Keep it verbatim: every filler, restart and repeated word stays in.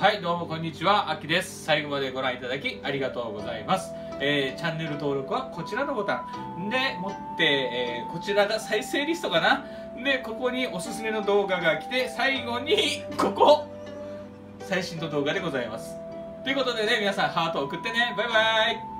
はい、どうもこんにちは、あきです。最後までご覧いただきありがとうございます。えー、チャンネル登録はこちらのボタンで持って、えー、こちらが再生リストかな。でここにおすすめの動画が来て、最後にここ最新の動画でございます。ということでね、皆さんハート送ってね。バイバイ。